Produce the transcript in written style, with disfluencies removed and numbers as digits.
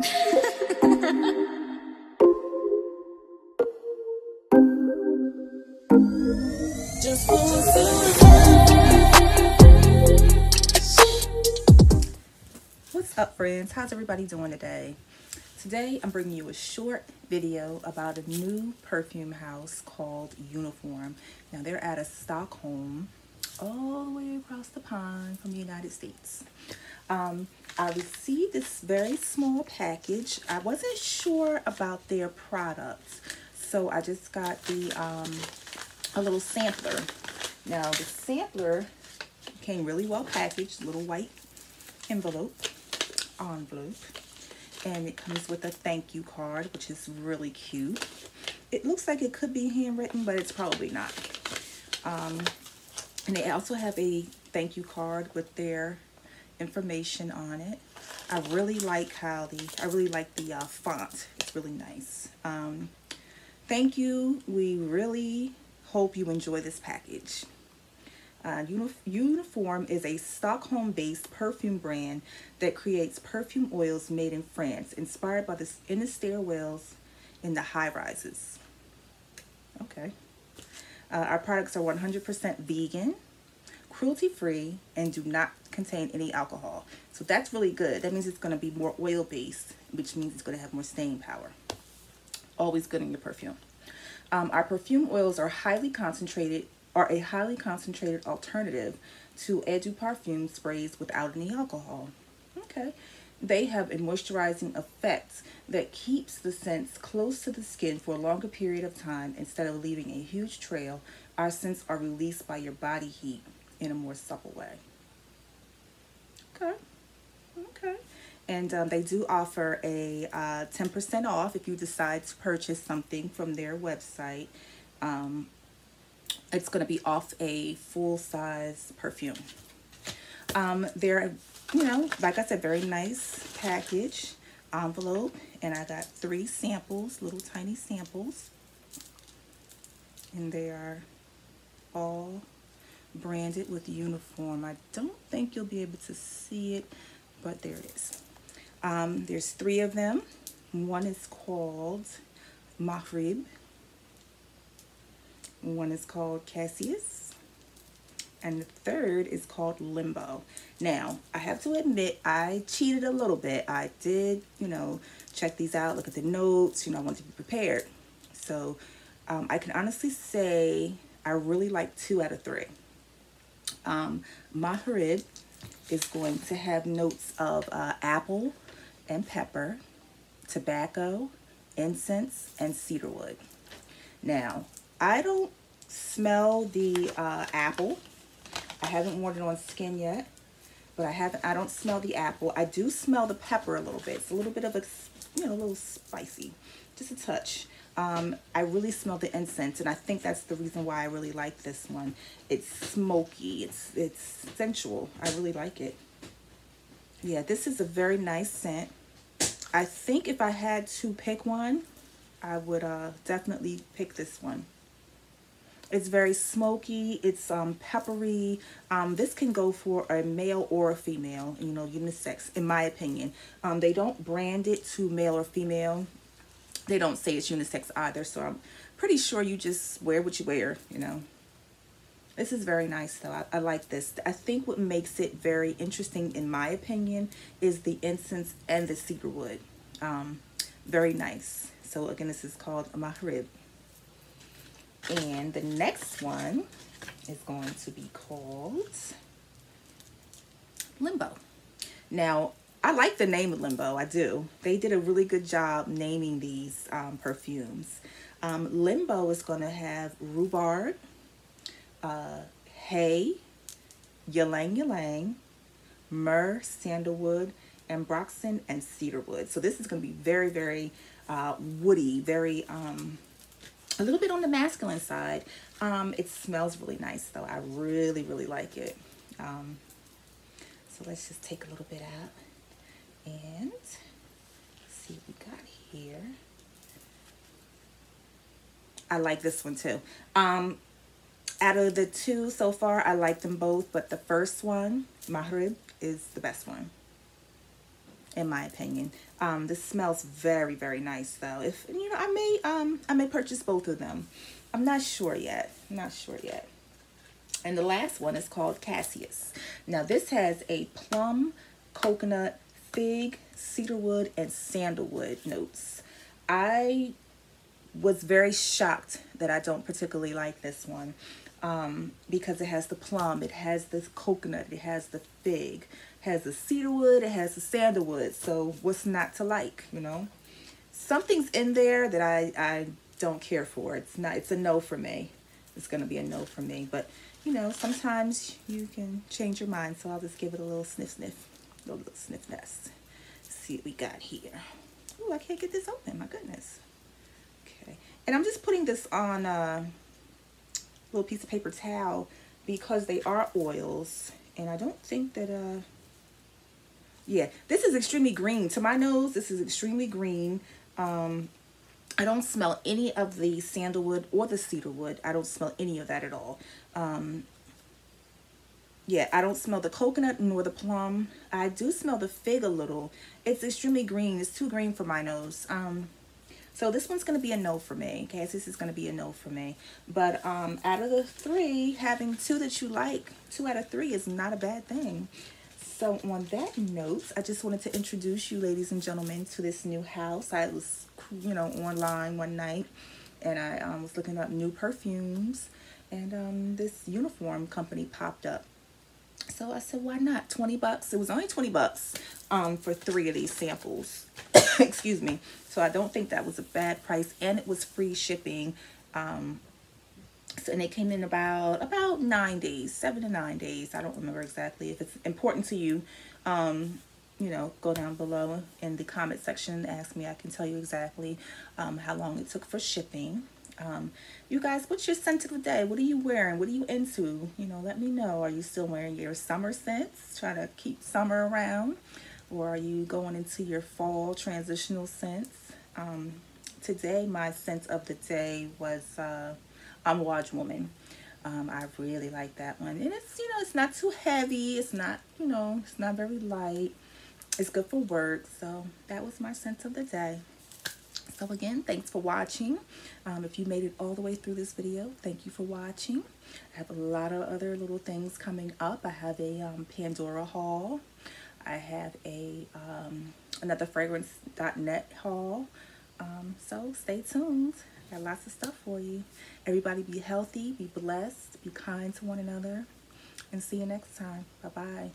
What's up, friends? How's everybody doing today? Today I'm bringing you a short video about a new perfume house called Uniform. Now they're out of Stockholm, all the way across the pond from the United States. I received this very small package. I wasn't sure about their products, so I just got the a little sampler. Now the sampler came really well packaged, little white envelope. And it comes with a thank you card, which is really cute. It looks like it could be handwritten, but it's probably not. And they also have a thank you card with their information on it. I really like how I really like the font. It's really nice. Thank you. We really hope you enjoy this package. Uniform is a Stockholm-based perfume brand that creates perfume oils made in France, inspired by the stairwells in the high-rises. Okay. Our products are 100% vegan, cruelty-free, and do not contain any alcohol. So that's really good. That means it's going to be more oil-based, which means it's going to have more staying power. Always good in your perfume. Our perfume oils are a highly concentrated alternative to Eau de perfume sprays without any alcohol. Okay. They have a moisturizing effect that keeps the scents close to the skin for a longer period of time. Instead of leaving a huge trail, our scents are released by your body heat in a more supple way. Okay. Okay. And they do offer a 10% off if you decide to purchase something from their website. It's going to be off a full-size perfume. They're, you know, like I said, very nice package, envelope, and I got 3 samples, little tiny samples. And they are all branded with Uniform. I don't think you'll be able to see it, but there it is. There's 3 of them. One is called Mahrib. One is called Cassius, and the third is called Limbo. Now, I have to admit, I cheated a little bit. I did, you know, check these out, look at the notes, you know, I wanted to be prepared. So I can honestly say I really like 2 out of 3. Mahrib is going to have notes of apple and pepper, tobacco, incense, and cedarwood. Now, I don't smell the apple. I haven't worn it on skin yet, but I don't smell the apple. I do smell the pepper a little bit. It's a little bit of a, you know, a little spicy, just a touch. I really smell the incense, and I think that's the reason why I really like this one. It's smoky. It's sensual. I really like it. Yeah, this is a very nice scent. I think if I had to pick one, I would definitely pick this one. It's very smoky. It's peppery. This can go for a male or a female, you know, unisex, in my opinion. They don't brand it to male or female. They don't say it's unisex either, so I'm pretty sure you just wear what you wear, you know. This is very nice, though. I like this. I think what makes it very interesting, in my opinion, is the incense and the cedarwood. Very nice. So, again, this is called Mahrib. And the next one is going to be called Limbo. Now, I like the name of Limbo. I do. They did a really good job naming these perfumes. Limbo is going to have rhubarb, hay, ylang ylang, myrrh, sandalwood, Ambroxan, and cedarwood. So this is going to be very, very woody, very... a little bit on the masculine side. It smells really nice, though. I really, really like it. So let's just take a little bit out and see what we got here. I like this one too. Out of the 2 so far, I like them both, but the first one, Mahrib, is the best one. in my opinion. This smells very, very nice though. If you know, I may purchase both of them. I'm not sure yet. And the last one is called Cassius. Now this has a plum, coconut, fig, cedarwood, and sandalwood notes. I was very shocked that I don't particularly like this one because it has the plum, it has this coconut, it has the fig, it has the cedarwood, it has the sandalwood. So what's not to like, you know? Something's in there that I don't care for. It's a no for me. It's gonna be a no for me, but you know, sometimes you can change your mind. So I'll just give it a little sniff, sniff, a little sniff test. See what we got here. Oh, I can't get this open. My goodness. Okay, and I'm just putting this on a little piece of paper towel because they are oils, and I don't think that. Yeah, this is extremely green to my nose. This is extremely green. I don't smell any of the sandalwood or the cedarwood. I don't smell any of that at all. Yeah, I don't smell the coconut nor the plum. I do smell the fig a little. It's extremely green. It's too green for my nose. So this one's going to be a no for me. Okay, so this is going to be a no for me. But out of the three, having two that you like, 2 out of 3 is not a bad thing. So on that note, I just wanted to introduce you, ladies and gentlemen, to this new house. I was, you know, online one night, and I was looking up new perfumes, and this Uniform company popped up. So I said, why not? 20 bucks. It was only 20 bucks for 3 of these samples. Excuse me. So I don't think that was a bad price, and it was free shipping. And they came in about 9 days, 7 to 9 days. I don't remember exactly. If it's important to you, you know, go down below in the comment section and ask me. I can tell you exactly how long it took for shipping. You guys, what's your scent of the day? What are you wearing? What are you into? You know, let me know. Are you still wearing your summer scents? Try to keep summer around. Or are you going into your fall transitional scents? Today, my scent of the day was... Watchwoman. I really like that one, and it's, you know, it's not too heavy, it's not, you know, it's not very light, it's good for work. So that was my scent of the day. So again, thanks for watching. If you made it all the way through this video, thank you for watching. I have a lot of other little things coming up. I have a Pandora haul. I have a another fragrance.net haul. So stay tuned. Got lots of stuff for you. Everybody be healthy, be blessed, be kind to one another, and see you next time. Bye-bye.